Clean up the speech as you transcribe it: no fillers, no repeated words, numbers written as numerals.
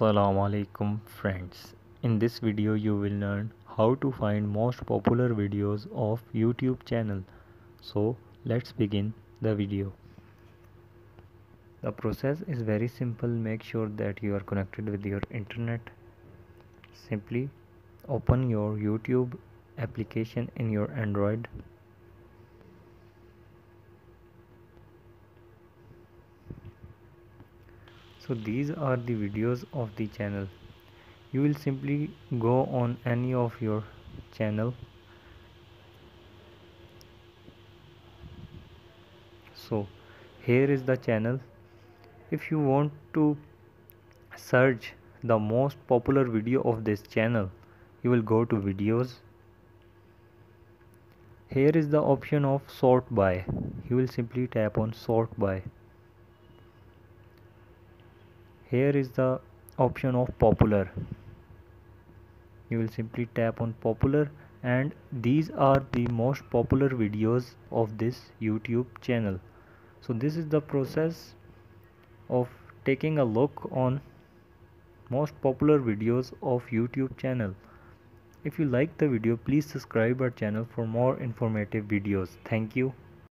Assalamualaikum friends, in this video you will learn how to find most popular videos of YouTube channel. So let's begin the video. The process is very simple. Make sure that you are connected with your internet. Simply open your YouTube application in your Android. So these are the videos of the channel. You will simply go on any of your channel. So here is the channel. If you want to search the most popular video of this channel, you will go to videos. Here is the option of sort by. You will simply tap on sort by. Here is the option of popular. You will simply tap on popular, and these are the most popular videos of this YouTube channel. So this is the process of taking a look on most popular videos of YouTube channel. If you like the video, please subscribe our channel for more informative videos. Thank you.